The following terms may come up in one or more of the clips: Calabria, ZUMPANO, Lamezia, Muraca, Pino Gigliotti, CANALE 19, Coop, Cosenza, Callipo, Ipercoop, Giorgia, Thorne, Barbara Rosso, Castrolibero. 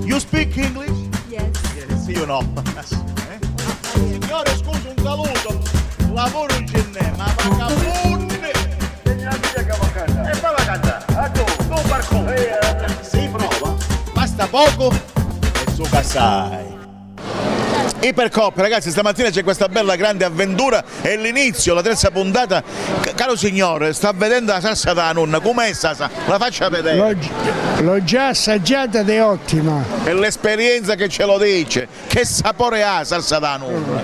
You speak English? Yes. Sì o no? Signore, scusa, un saluto. Lavoro in cinema, vagabonde. E poi la cantare. A tu, non barcone. Si prova. Basta poco e su casai. Ipercoop, ragazzi, stamattina c'è questa bella grande avventura, è l'inizio, la terza puntata. Caro signore, sta vedendo la salsa della nonna, com'è salsa? La faccia vedere. L'ho già assaggiata ed è ottima. È l'esperienza che ce lo dice, che sapore ha salsa della nonna.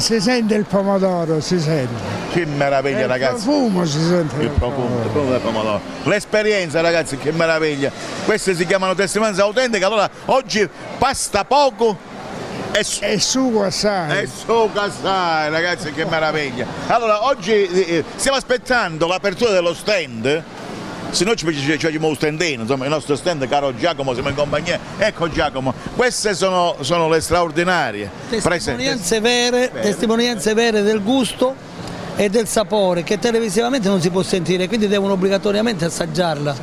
Si sente il pomodoro, si sente. Che meraviglia, ragazzi. Profumo, si sente il profumo del pomodoro. L'esperienza, ragazzi, che meraviglia. Queste si chiamano testimonianze autentiche, allora oggi pasta poco. E sugo assai. E sugo assai, ragazzi, che meraviglia. Allora, oggi stiamo aspettando l'apertura dello stand. Se noi ci facciamo un standino, insomma, il nostro stand, caro Giacomo, siamo in compagnia. Ecco Giacomo, queste sono le straordinarie testimonianze vere, testimonianze vere del gusto e del sapore che televisivamente non si può sentire, quindi devono obbligatoriamente assaggiarla.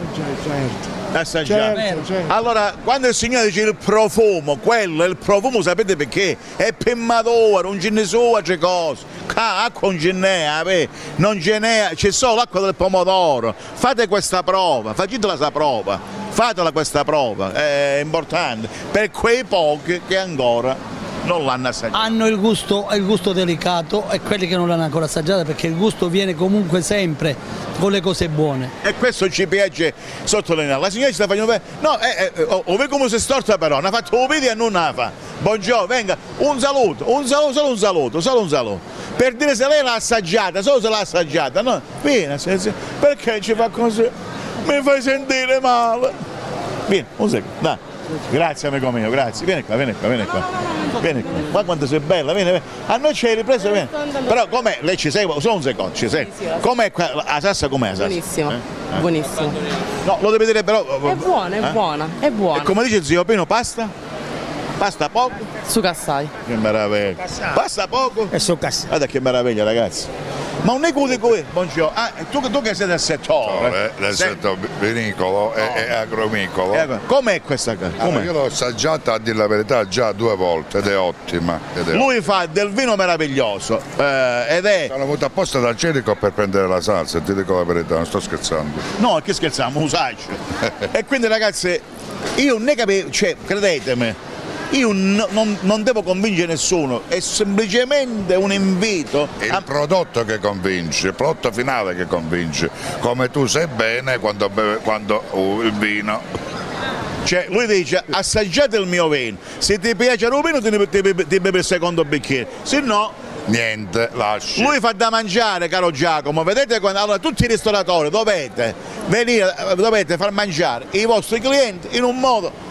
Certo. Allora, quando il signore dice il profumo, quello è il profumo, sapete perché? È per maduro, non ce ne sono c'è cose, acqua non ce n'è, non ce n'è, c'è solo l'acqua del pomodoro. Fate questa prova, fatela questa prova, è importante per quei pochi che ancora non l'hanno assaggiata. Hanno il gusto delicato, e quelli che non l'hanno ancora assaggiata, perché il gusto viene comunque sempre con le cose buone. E questo ci piace sottolineare. La signora ci sta facendo... No, ovvero come si è storta però, ne ha fatto un video e non la fa. Buongiorno, venga, un saluto. Per dire se lei l'ha assaggiata, solo se l'ha assaggiata. No, vieni, perché ci fa così? Mi fai sentire male. Vieni, un secondo, dai. Grazie amico mio, grazie, vieni qua. Qua quanto sei bella, vieni. A noi ci hai ripreso, vieni. Però com'è? Lei ci segue, solo un secondo, ci segue. Com'è qua? La salsa com'è la salsa? Buonissima, buonissima. No, lo devi dire però. È buona. E come dice zio Pino, pasta? Pasta poco? Sugo assai. Che meraviglia. Pasta poco? E sugo assai. Guarda che meraviglia, ragazzi. Ma un eco di cui, buongiorno, tu che sei del settore? No, del settore vinicolo e agromicolo. Com'è questa cosa? Allora, io l'ho assaggiata, a dire la verità, già 2 volte ed è ottima. Lui fa del vino meraviglioso ed è... Sono venuto apposta dal Cerico per prendere la salsa, ti dico la verità, non sto scherzando. No, che scherziamo, usaccio. E quindi ragazzi, io ne capisco, cioè, credetemi, io non devo convincere nessuno, è semplicemente un invito. Il prodotto che convince, il prodotto finale che convince, come tu sai bene quando beve il vino. Cioè, lui dice assaggiate il mio vino, se ti piace il vino ti bevi il secondo bicchiere, se no... Niente, lasci. Lui fa da mangiare, caro Giacomo, vedete quando... Allora, tutti i ristoratori dovete far mangiare i vostri clienti in un modo...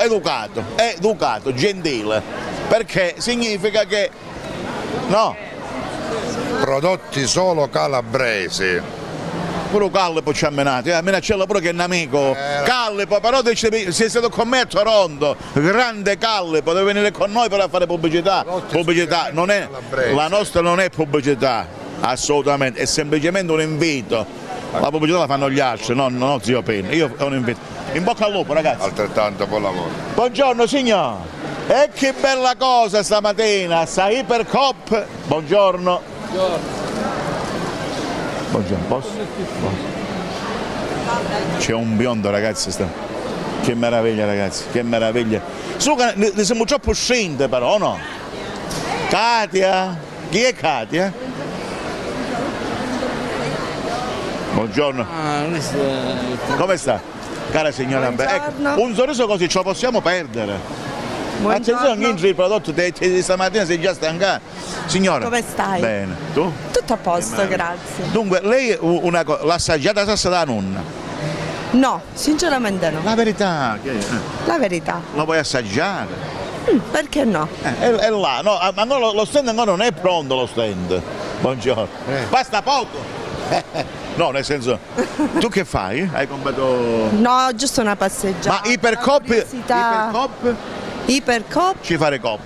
educato, gentile, perché significa che no, prodotti solo calabresi. Pure Callipo ci ha menato, minaccello pure che è un amico. Callipo, però sei stato con me a Toronto, grande Callipo, deve venire con noi per fare pubblicità. Non è, la nostra non è pubblicità, assolutamente, è semplicemente un invito. La pubblicità la fanno gli altri, no zio Pino, io ho un invito. In bocca al lupo ragazzi. Altrettanto, buon lavoro. Buongiorno signor. E che bella cosa stamattina, sta Ipercoop. Buongiorno. Buongiorno, posso? C'è un biondo ragazzi, che meraviglia ragazzi, che meraviglia. Ne siamo troppo scinte però, no? Katia, chi è Katia? Buongiorno. Come sta? Cara signora, ecco, un sorriso così ce lo possiamo perdere. Attenzione, il prodotto di stamattina sei già stancato. Signora, come stai? Bene, tu? Tutto a posto, grazie. Dunque, lei l'ha assaggiata la salsa della nonna? No, sinceramente no. La verità? La verità. La vuoi assaggiare? Perché no? È là, no, ma no, lo stand ancora non è pronto lo stand. Buongiorno. Basta poco. No, nel senso, tu che fai? Hai comprato... No, giusto una passeggiata. Ma Ipercoop? Ci fare cop.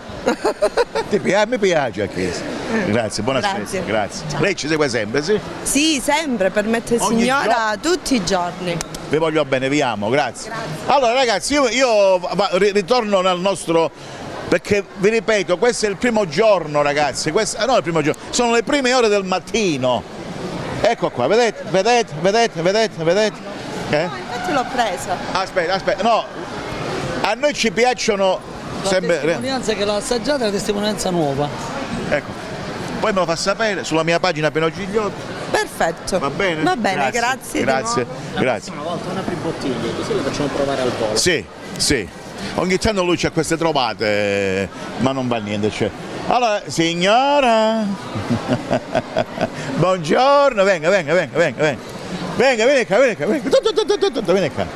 Ti piace? Mi piace a chiesa. Grazie, buonasera. Grazie. Lei ci segue sempre, sì? Sì, sempre, per me signora, tutti i giorni. vi voglio bene, vi amo, grazie. Allora ragazzi, io ritorno nel nostro... Perché vi ripeto, questo è il primo giorno ragazzi, questo, no, il primo giorno, sono le prime ore del mattino. Ecco qua, vedete, vedete, vedete, vedete, vedete. No, infatti l'ho presa. Aspetta, aspetta, no, a noi ci piacciono sempre... La testimonianza che l'ho assaggiata è la testimonianza nuova. Ecco, poi me lo fa sapere sulla mia pagina Pino Gigliotti. Perfetto, va bene, grazie. Grazie, grazie. Una volta non apri bottiglie, così le facciamo provare al volo. Sì, sì. Ogni tanto lui c'ha queste trovate, ma non va niente, cioè. Allora, signora, buongiorno, venga, venga, venga, venga, venga, venga, vieni qua, vieni qua, vieni qua.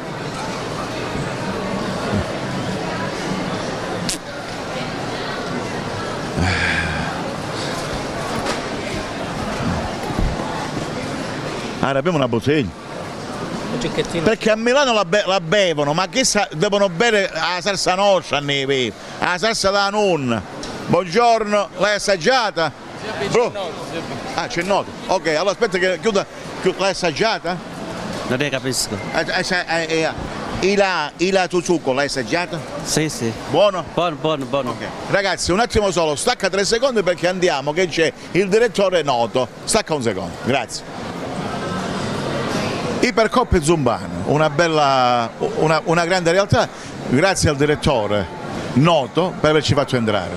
Allora, abbiamo una bottiglia. Perché a Milano la bevono, ma che devono bere la salsa nostra, la salsa della nonna. Buongiorno, l'hai assaggiata? Bro. Ah, c'è il nodo, ok, allora aspetta che chiuda, l'hai assaggiata? Non ne capisco. Ila Tuzuko, l'hai assaggiata? Sì, sì. Buono? Buono, buono, buono. Okay. Ragazzi, un attimo solo, stacca 3 secondi perché andiamo, che c'è il direttore noto. Stacca un secondo, grazie. Ipercoop Zumbano, una bella, una grande realtà, grazie al direttore noto per averci fatto entrare.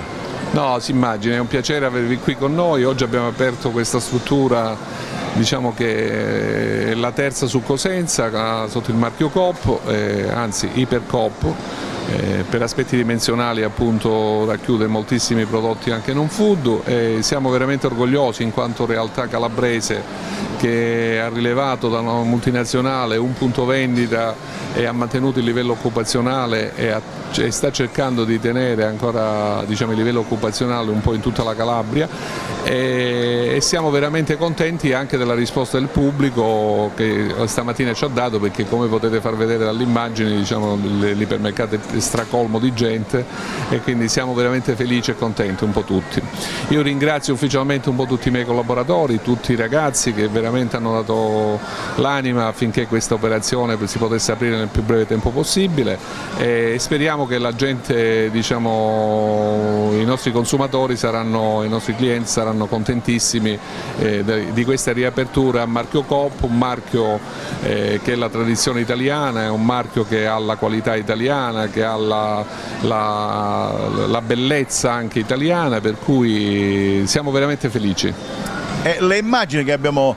No, si immagina, è un piacere avervi qui con noi, oggi abbiamo aperto questa struttura, diciamo che è la terza su Cosenza sotto il marchio Coop, anzi Ipercoop, per aspetti dimensionali appunto racchiude moltissimi prodotti anche non food e siamo veramente orgogliosi in quanto realtà calabrese che ha rilevato da una multinazionale un punto vendita e ha mantenuto il livello occupazionale e sta cercando di tenere ancora, diciamo, il livello occupazionale un po' in tutta la Calabria e siamo veramente contenti anche della risposta del pubblico che stamattina ci ha dato, perché come potete far vedere dall'immagine, diciamo, l'ipermercato è stracolmo di gente e quindi siamo veramente felici e contenti un po' tutti. Io ringrazio ufficialmente un po' tutti i miei collaboratori, tutti i ragazzi che veramente hanno dato l'anima affinché questa operazione si potesse aprire nel più breve tempo possibile e speriamo che la gente, diciamo, i nostri consumatori saranno, i nostri clienti saranno contentissimi di questa riapertura a marchio Coop, un marchio che è la tradizione italiana, è un marchio che ha la qualità italiana, che ha la bellezza anche italiana, per cui siamo veramente felici. E le immagini che abbiamo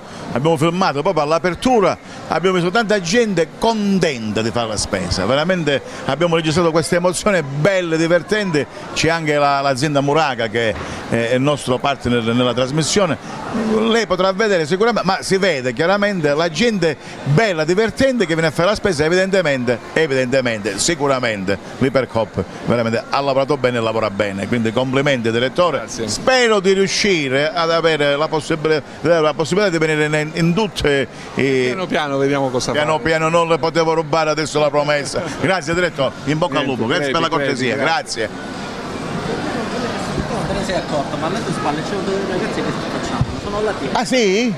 filmato proprio all'apertura, abbiamo visto tanta gente contenta di fare la spesa, veramente abbiamo registrato queste emozioni belle, divertenti. C'è anche l'azienda Muraca che è il nostro partner nella trasmissione, lei potrà vedere sicuramente, ma si vede chiaramente la gente bella, divertente che viene a fare la spesa, evidentemente, sicuramente l'Ipercoop veramente ha lavorato bene e lavora bene, quindi complimenti direttore. Grazie. Spero di riuscire ad avere la possibilità di venire in tutte piano piano, vediamo cosa piano fare. Piano, non le potevo rubare adesso la promessa. Grazie direttore, in bocca al lupo, grazie per la cortesia, grazie. Non te ne sei accorto, ma alle tue spalle c'è un ragazzo che sta facciamo, sono alla tua. Ah sì?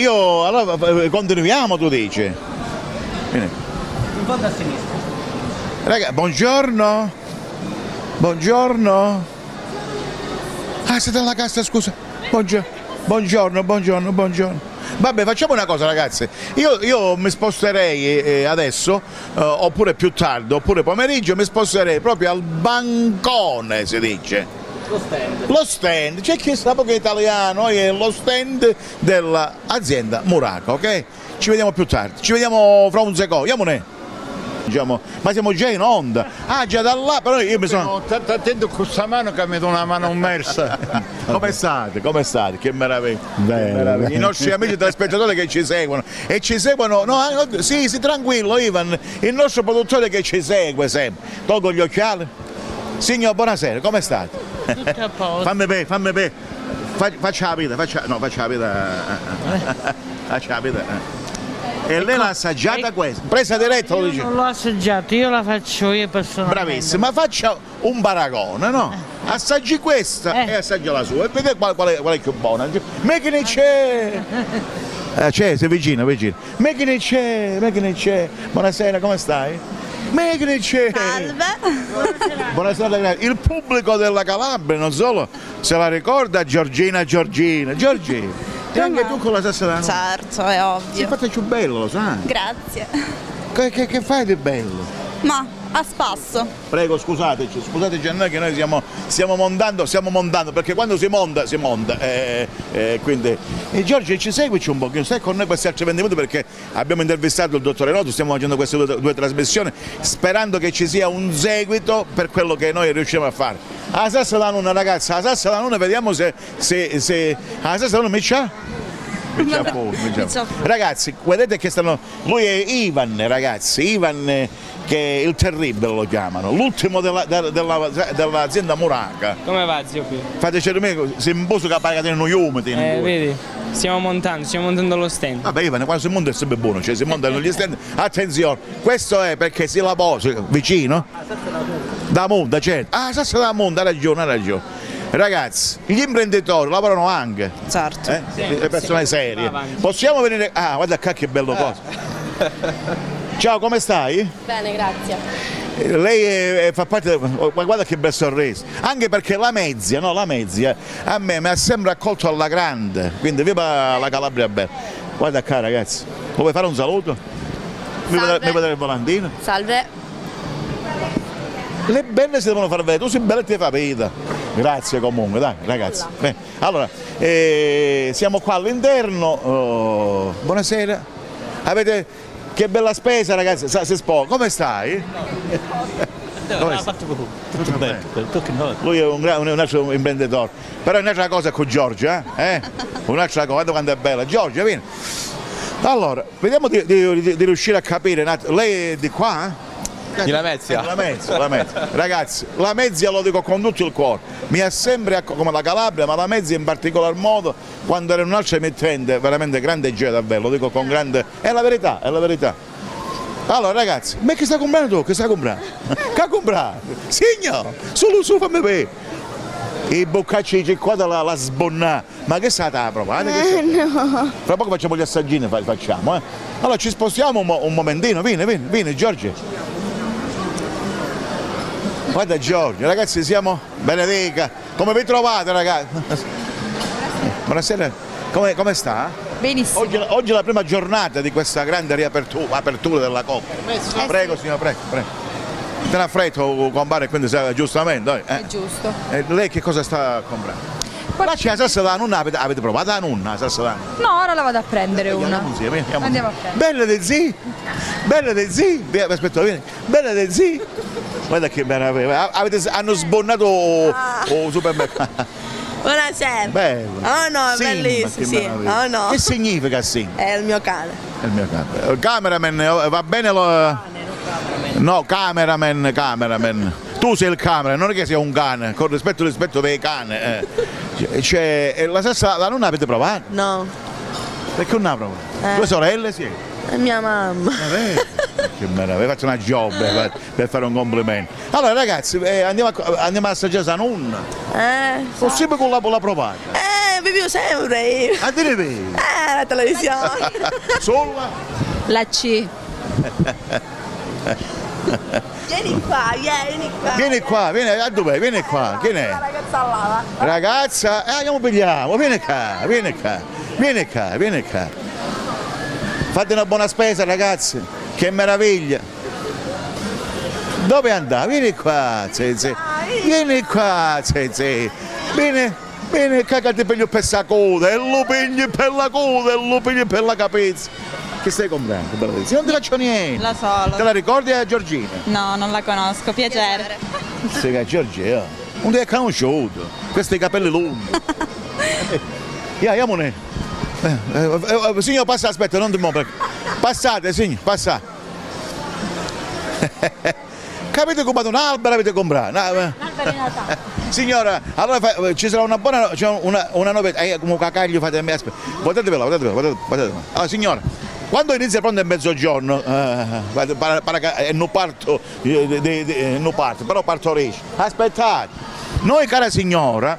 Io allora continuiamo, tu dici? Bene. Un po' da sinistra. Raga, buongiorno. Buongiorno. Ah, siete alla cassa, scusa. Buongiorno. Buongiorno, buongiorno, buongiorno. Vabbè, facciamo una cosa ragazzi, io mi sposterei adesso, oppure più tardi, oppure pomeriggio, mi sposterei proprio al bancone, si dice. Lo stand. Lo stand, c'è chi sa poco italiano, è lo stand dell'azienda Muraca, ok? Ci vediamo più tardi, ci vediamo fra un secondo, andiamone. Diciamo, ma siamo già in onda, ah già da là, però io mi sono attento con questa mano che mi do una mano immersa. Come state? Come state? Che meraviglia, bene. I nostri amici telespettatori che ci seguono e ci seguono, no, sì, tranquillo Ivan, il nostro produttore che ci segue sempre. Tolgo gli occhiali. Signor, buonasera, come state? Tutto a posto. Fammi bene, faccia la vita, faccia la vita. E lei l'ha assaggiata questa? Presa diretta lo dice? Non l'ho assaggiata, io la faccio io personalmente. Bravissima, faccia un paragone, no? Assaggi questa e assaggia la sua e vedi qual è più buona. Ma che ne c'è? C'è, sei vicino, vicino. Meghine c'è, buonasera, come stai? Meghine c'è. Salve. Buonasera, il pubblico della Calabria, non solo, se la ricorda Giorgina. E anche tu con la stessa danza? Certo, è ovvio. Sei fatta più bello, lo sai? Grazie. Che fai di bello? Ma, a spasso. Prego, scusateci a noi che noi stiamo montando, perché quando si monta. Quindi. E Giorgio, ci seguici un pochino, stai con noi questi altri 20 minuti perché abbiamo intervistato il dottore Noto, stiamo facendo queste due trasmissioni, sperando che ci sia un seguito per quello che noi riusciamo a fare. A Sassa la Nuna, ragazzi, a Sassa la Nuna, vediamo se a Sassa la Nuna mi c'ha? Ragazzi, vedete che stanno. Lui è Ivan, ragazzi, Ivan che il terribile lo chiamano, l'ultimo dell'azienda Muraca. Come va, zio Pino? Fateci me, se un po' che paga di noi umidi. Vedi, stiamo montando lo stand. Vabbè, Ivan, quando si monta è sempre buono, cioè si montano gli stand. Attenzione, questo è perché si lavora vicino. Da monta, certo. Ah, Sassa da monta, ha ragione. Ragazzi, gli imprenditori lavorano anche, certo. Sì, le persone serie. Possiamo venire? Ah, guarda qua che bello cosa. Ciao, come stai? Bene, grazie. Lei fa parte, guarda che bel sorriso, anche perché Lamezia, no, Lamezia a me mi ha sempre accolto alla grande, quindi viva la Calabria bella. Guarda qua ragazzi, vuoi fare un saluto? Mi vedere il volantino? Salve. Le belle si devono far vedere, tu sei bella e ti fai vita. Grazie comunque, dai ragazzi. Beh, allora, siamo qua all'interno. Oh, buonasera. Avete che bella spesa ragazzi, si sporca. Come stai? Lui è un altro imprenditore. Però è un'altra cosa con Giorgio, eh? Un'altra cosa, guarda quanto è bella. Giorgio, vieni. Allora, vediamo di riuscire a capire. Lei è di qua? Di Lamezia. Lamezia. Ragazzi, Lamezia lo dico con tutto il cuore, mi ha sempre, come la Calabria, ma Lamezia in particolar modo, quando era un'altra emittente, veramente grande gioia davvero, lo dico con grande, è la verità. Allora ragazzi, ma che stai comprando tu? Che stai comprando? Signor, solo fammi vedere. I boccacci di qua la sbonna, ma che sta la provata? No. Fra poco facciamo gli assaggini, facciamo, eh. Allora ci spostiamo un momentino, vieni Giorgio. Guarda Giorgio, ragazzi siamo Benedica, come vi trovate ragazzi? Buonasera, come sta? Benissimo. Oggi è la prima giornata di questa grande riapertura della Coop. Prego signora, prego. Te ne freddo compare, quindi giustamente. È giusto. E lei che cosa sta comprando? Qua c'è la salsa da nonna, avete provato la nonna, la salsa da nonna? No, ora la vado a prendere una. Andiamo a prendere. Belle dei zii, aspetta, vieni. Belle dei zii. Guarda che bella, hanno sbonnato il supermercato. Buonasera. Bello. Oh no, è bellissimo. Sì. Oh no. Che significa sì? È il mio cane. Il cameraman, va bene lo... No, cameraman. Tu sei il cameraman, non è che sei un cane, con rispetto dei cani. Cioè, la stessa la non avete provato? No. Perché non la provato? Due sorelle sì. È mia mamma. Che meraviglia, faccio una job per fare un complimento. Allora ragazzi, andiamo a assaggiare la nonna. Possibile con la provata? Vivo sempre io. A dire vero? La televisione. Sola? La C. Vieni qua, a dove? Che ne è? Ragazza, andiamo pigliamo, vieni qua. Fate una buona spesa ragazzi, che meraviglia! Dove andate? Vieni qua, zè. Bene, cagate per la coda, e lo pigli per la coda, e lo pigli per la capezza. Che stai comprando? Non ti faccio niente. La sola. Te la ricordi a Giorgina? No, non la conosco, piacere. Sei che Giorgina, non ti hai conosciuto, questi capelli lunghi. Andiamone. Signor passa, aspetta, non ti muovo. Passate signor, passate. Avete comprato un albero, avete comprato? No, un albero di Natale. Signora, allora ci sarà una buona, cioè una novità, come cacaglio fate a me, aspetta. Guardatevela. Allora signora, quando inizia pronto è mezzogiorno, non parto, però partorisce. Aspettate, noi cara signora,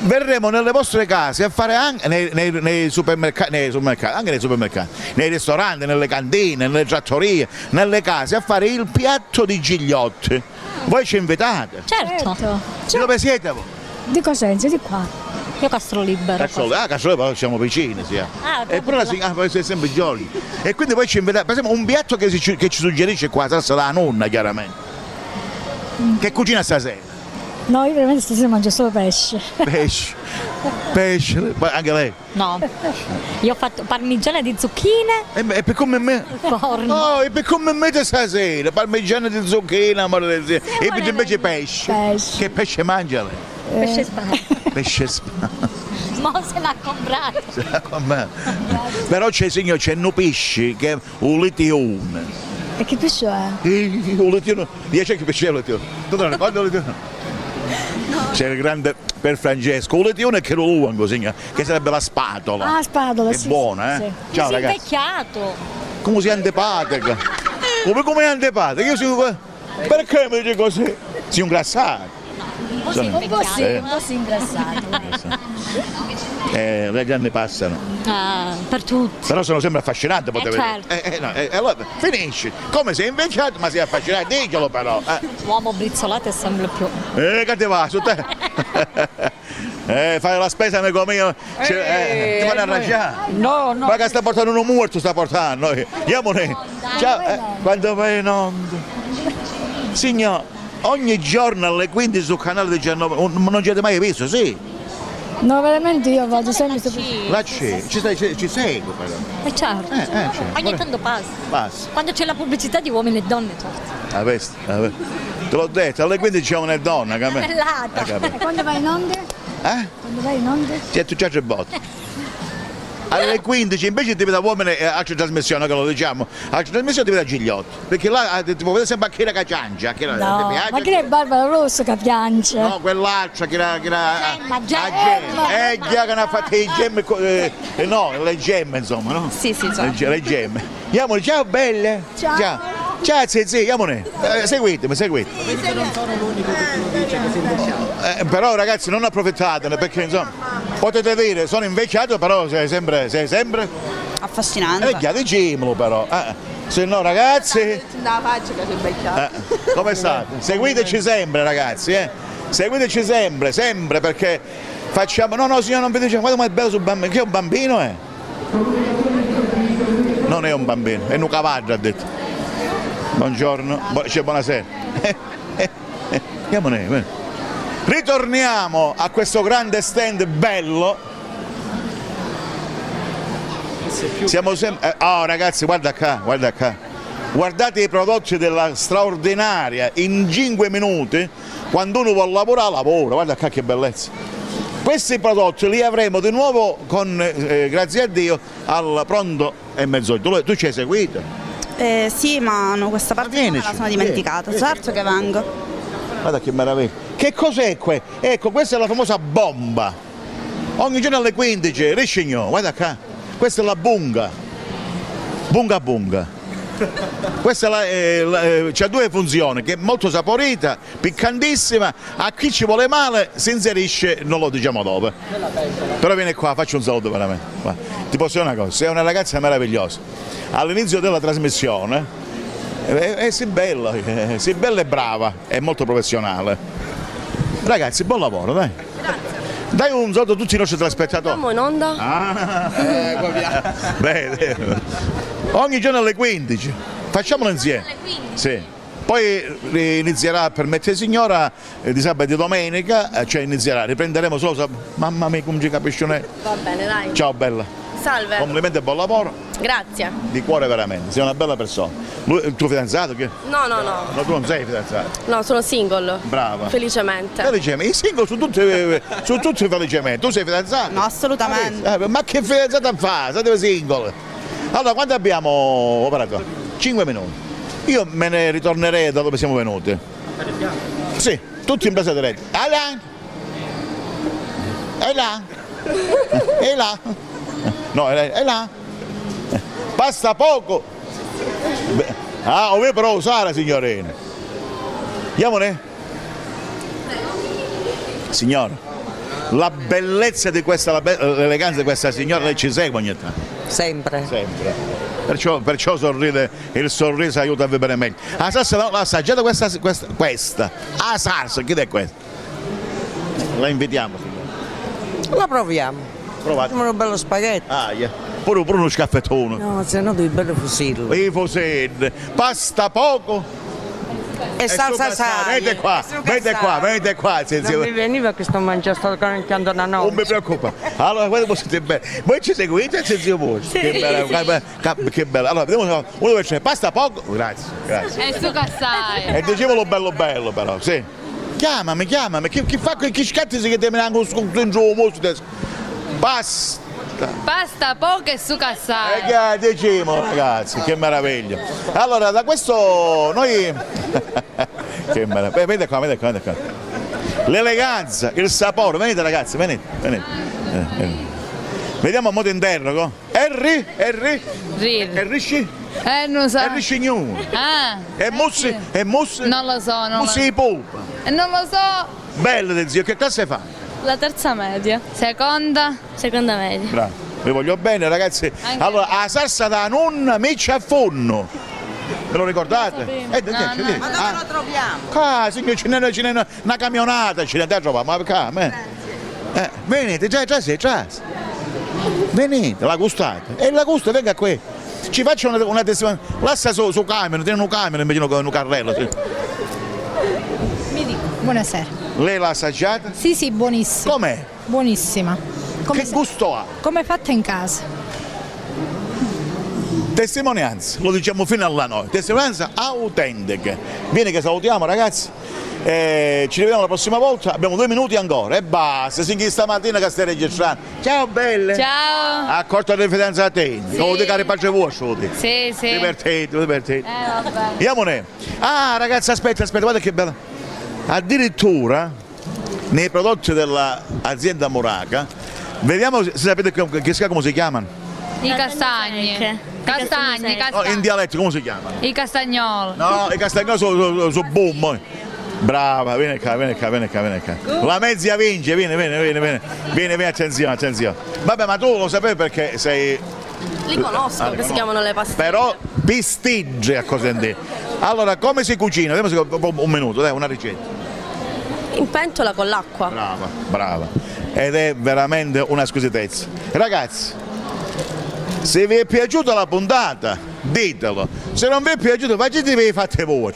verremo nelle vostre case a fare anche nei supermercati, nei ristoranti, nelle cantine, nelle trattorie, nelle case a fare il piatto di Gigliotti. Voi ci invitate? Certo. Di dove siete voi? Di Cosenza, di qua. Io Castrolibero. Ah, Castrolibero, siamo vicini, sì. Però la siete sempre giorni. E quindi voi ci invitate, per esempio, un piatto che ci suggerisce qua, salsa la nonna, chiaramente. Che cucina stasera? No, io veramente stasera mangio solo pesce. Pesce? Pesce? Anche lei? No, io ho fatto parmigiana di zucchine. E per come me? No, e per come me stasera? Parmigiana di zucchine, amore. E invece pesce? Pesce. Che pesce mangia lei? Pesce spano. Pesce spano. Ma se l'ha comprato. Se l'ha comprato. Però c'è, signor, c'è un pesce che è un litione. E che pesce è? Un litione. Dice che pesce è un litione. Tu te lo ricordi un litione? C'è il grande per Francesco, un litione che lo lungo, signor, che sarebbe la spatola. Ah, spatola, sì. È buona, eh? Sì. Ciao, ragazzi. Si è invecchiato. Come si è antepatica. Come è antepatica? Io sono... Perché mi dici così? Sei un grassato. Un po' si è ingrassato. Le grandi passano. Ah, per tutti. Però sono sempre affascinante, potete vedere. Certo. Allora, finisci. Come sei invecchiato, ma sei affascinato, diglielo però. L'uomo brizzolato è sempre più. Che ti va, su te? Fai la spesa, amico mio. Ti fanno arrangiare? No, no. Ma che sta portando uno morto, sta portando. Andiamone. Ciao. Quando vai in onda. Signor. Ogni giorno alle 15 sul canale 19, non ci avete mai visto, sì? No, veramente io vado sempre su... La C, ci seguo però. E certo, ogni tanto passa. Quando c'è la pubblicità di uomini e donne, certo. La veste, te l'ho detto, alle 15 c'è una donna, capito? Quando vai in onda? Eh? Quando vai in onda? C'è tu c'è botte. Alle 15 invece ti vedo uomini e altre trasmissioni, che lo diciamo, altre trasmissioni ti vedo Gigliotti, perché là ti vedo sempre a chi era che piange, ma chi è Barbara Rosso che piange? No, quell'altra che era... Ma già... già che ne ha fatto le gemme, no, le gemme insomma, no? Sì, sì, le gemme. Andiamo, ciao belle! Ciao! Ciao zia, andiamone, seguitemi. Perché non sono l'unico che lo dice che si invecchiato. Però ragazzi non approfittatene, perché insomma... Potete dire, sono invecchiato, però sei sempre... affascinante. Vecchiato, dicemelo però. Se no ragazzi... La faccia che sei invecchiato. Come state? Seguiteci sempre ragazzi, eh. Seguiteci sempre, perché facciamo... No, signora, non vi diciamo, guarda com'è bello sul bambino. Che è un bambino, eh? Non è un bambino, è un cavallo, ha detto. Buongiorno, buonasera. Andiamone, bene. Ritorniamo a questo grande stand bello. Siamo sempre... Oh ragazzi, guarda qua. Guardate i prodotti della straordinaria. In 5 minuti, quando uno vuole lavorare, lavora. Guarda qua che bellezza. Questi prodotti li avremo di nuovo con, grazie a Dio, al pronto e mezzogiorno. Tu ci hai seguito? Sì, ma no, questa parte me la sono dimenticata. Certo che vengo. Guarda che meraviglia. Che cos'è qua? Ecco, questa è la famosa bomba. Ogni giorno alle 15, Riscignò, guarda qua. Questa è la bunga. Bunga. Questa c'ha due funzioni, che è molto saporita, piccantissima. A chi ci vuole male si inserisce, non lo diciamo dopo. Però vieni qua, faccio un saluto veramente. Guarda. Ti posso dire una cosa, sei una ragazza meravigliosa. All'inizio della trasmissione sei bella e brava, è molto professionale. Ragazzi, buon lavoro, dai. Grazie. Dai un saluto a tutti i nostri telespettatori. Siamo in onda. Beh, ogni giorno alle 15. Facciamolo insieme. Alle 15. Sì. Poi inizierà, per me signora, di sabato e domenica, cioè inizierà, riprenderemo solo sabato. Mamma mia, come ci capisci? Va bene, dai. Ciao bella. Salve. Complimenti e buon lavoro. Grazie. Di cuore veramente, sei una bella persona. Lui, il tuo fidanzato? Che? No. No, tu non sei fidanzato? No, sono single. Brava. Felicemente. I single sono tutti felicemente. Tu sei fidanzato? No, assolutamente. Ma che fidanzata fa? Siete single. Allora, quanto abbiamo operato? 5 minuti. Io me ne ritornerei da dove siamo venuti. Sì, tutti in base diretta. È là. No, è là. Basta poco. Ove però usare, signorina. Andiamone. Signora, la bellezza di questa, l'eleganza di questa signora, lei ci segue ogni tanto? Sempre. Sempre. Perciò sorride, il sorriso aiuta a vivere meglio. L'ha assaggiata questa? Ah, salsa, chi è questa? La invitiamo, signora. La proviamo. Provate. Un bello spaghetto. Ah, yeah. Pure uno scaffettone. No, se no devi bere fusillo. I fusilli. Pasta poco. E salsa sale. Vedete qua. Non mi veniva che sto mangiando, sto canticchiando una notte. Non mi preoccupa. Allora, guarda, possiate bene. Voi ci seguite, senzio voi. Sì. Che bello. Allora, vediamo uno che c'è. Pasta poco. Grazie. E su cassai. E dicevolo bello però, sì. Chiamami. Chi fa quei scatti che ti vengono in giù adesso? Basta. Pasta poca e su cassare. Che diciamo ragazzi, che meraviglia. Allora da questo noi... che meraviglia. Vedete qua. L'eleganza, il sapore, venite ragazzi. Vediamo a modo interrogo. Erri? Non so. Erri nulla. Ah. E mussi? Non lo so. Mussi di polpa. Non lo so. Bello zio, che classe fai? La terza media. Seconda media. Bravo, vi voglio bene ragazzi. Anche allora, la salsa da nonna meccia a forno. Ve lo ricordate? No. Ma dove lo troviamo? Ah, signor, ce n'è una camionata, ce n'è da trovare, ma perché? Venite, già. Venite, la gustate. E la gusta, venga qui. Ci faccio una testimonianza. Lascia su camion, tiene un camion invece che un carrello. Sì. Mi dico, buonasera. Lei l'ha assaggiata? Sì, buonissima. Com'è? Buonissima. Che gusto ha? Come fatta in casa. Testimonianza, lo diciamo fino alla notte, testimonianza autentica. Vieni che salutiamo ragazzi, ci rivediamo la prossima volta, abbiamo 2 minuti ancora e basta, sin che stamattina che stai registrando. Ciao belle! Ciao! Accorto le fidanzate, devo dedicare pace vostra. Sì. Divertete. Vabbè. Andiamone. Ah ragazzi, aspetta, guarda che bella. Addirittura nei prodotti dell'azienda Muraca, vediamo se sapete come si chiamano? I castagni. Castagni. No, in dialetto come si chiamano? I castagnoli. No, i castagnoli sono boom. Brava, vieni qua. Lamezia vince, vieni, attenzione. Vabbè, ma tu lo sapevi perché sei... Li conosco, che si chiamano le pastiglie. Però pistigge a Cosenza. Allora, come si cucina? Un minuto, dai, una ricetta. In pentola con l'acqua. Brava. Ed è veramente una squisitezza. Ragazzi, se vi è piaciuta la puntata, ditelo. Se non vi è piaciuto, fate voi.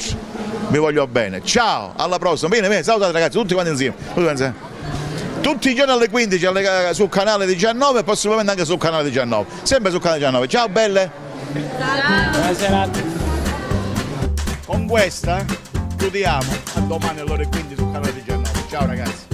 Vi voglio bene. Ciao, alla prossima. Bene, salutate ragazzi, tutti quanti insieme. Tutti i giorni alle 15 sul canale 19 e prossimamente anche sul canale 19. Sempre sul canale 19. Ciao belle! Buonasera! Con questa chiudiamo, a domani alle ore 15 sul canale 19. Ciao ragazzi!